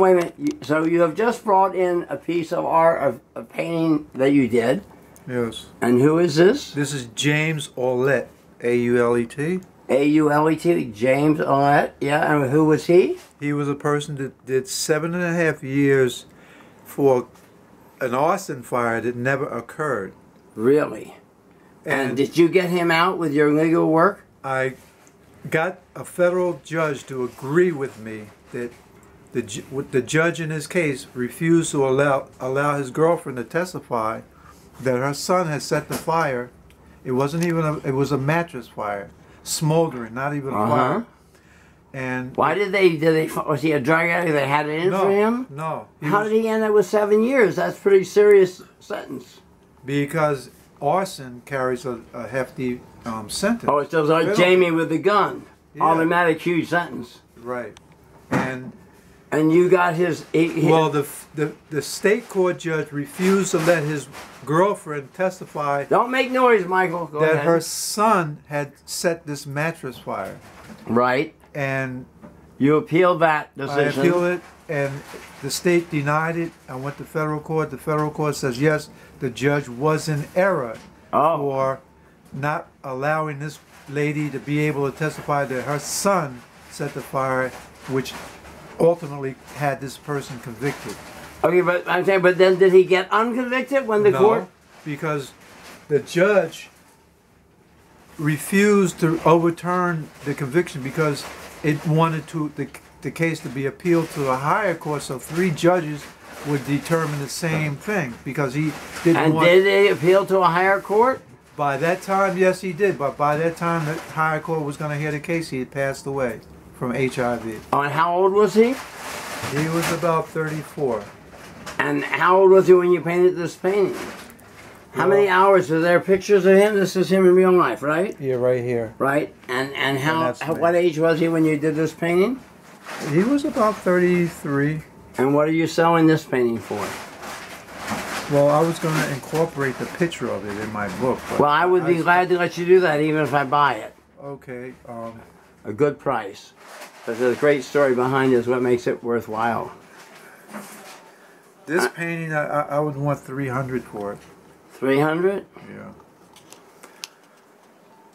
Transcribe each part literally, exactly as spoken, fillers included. wait a minute. So you have just brought in a piece of art, of a painting that you did. Yes. And who is this? This is James Orlett, A U L E T. A U L E T, James Orlett, yeah. And who was he? He was a person that did seven and a half years for an arson fire that never occurred. Really? And, and did you get him out with your legal work? I got a federal judge to agree with me that the, the judge in his case refused to allow, allow his girlfriend to testify that her son had set the fire. It wasn't even a, it was a mattress fire, smoldering, not even uh-huh. a fire. And why did they? Did they? Was he a drug addict? They had it in no, for him. No. How was, did he end up with seven years? That's a pretty serious sentence. Because arson carries a, a hefty um, sentence. Oh, it's just like really? Jamie with the gun. Yeah. Automatic, huge sentence. Right. And and you got his. He, his well, the, the the state court judge refused to let his girlfriend testify. Don't make noise, Michael. Go that ahead. Her son had set this mattress fire. Right. And you appealed that decision. I appealed it, and the state denied it. I went to federal court. The federal court says yes, the judge was in error oh. for not allowing this lady to be able to testify that her son set the fire, which ultimately had this person convicted. Okay, but I'm saying, but then did he get unconvicted when the no, court? Because the judge refused to overturn the conviction because it wanted to the, the case to be appealed to a higher court, so three judges would determine the same thing because he didn't and want... And did they appeal to a higher court? By that time, yes, he did, but by that time, the higher court was going to hear the case. He had passed away from H I V. Oh, and how old was he? He was about thirty-four. And how old was he when you painted this painting? How many hours? Are there pictures of him? This is him in real life, right? Yeah, right here. Right? And and how? And how what age was he when you did this painting? He was about thirty-three. And what are you selling this painting for? Well, I was going to incorporate the picture of it in my book. Well, I would be I, glad to let you do that, even if I buy it. Okay. Um, A good price. But there's a great story behind it is what makes it worthwhile. This I, painting, I, I would want three hundred dollars for it. three hundred? Yeah.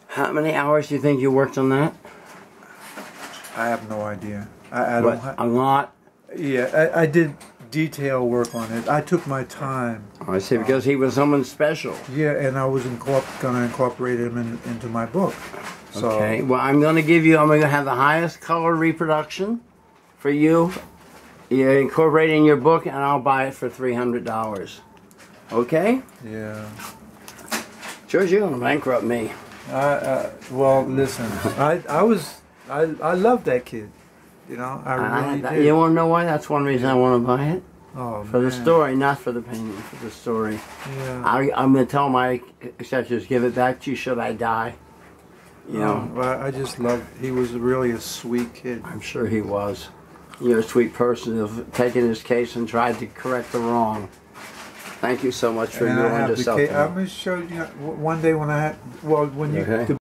How many hours do you think you worked on that? I have no idea. I, I don't have a lot? Yeah, I, I did detail work on it. I took my time. Oh, I see, because um, he was someone special. Yeah, and I was incorpor going to incorporate him in, into my book. So. Okay, well, I'm going to give you, I'm going to have the highest color reproduction for you. You're incorporating your book, and I'll buy it for three hundred dollars. Okay? Yeah. George, you're going to bankrupt me. I, uh, well, listen, I, I was, I, I loved that kid, you know, I really I, did. You want to know why? That's one reason I want to buy it. Oh, For man. the story, not for the painting, for the story. Yeah. I, I'm going to tell my acceptors, give it back to you should I die. You know? Oh, well, I just loved, he was really a sweet kid. I'm sure he was. You're a sweet person who's taken his case and tried to correct the wrong. Thank you so much for doing yourself. I'm going to show you one day when I, well, when you... Okay.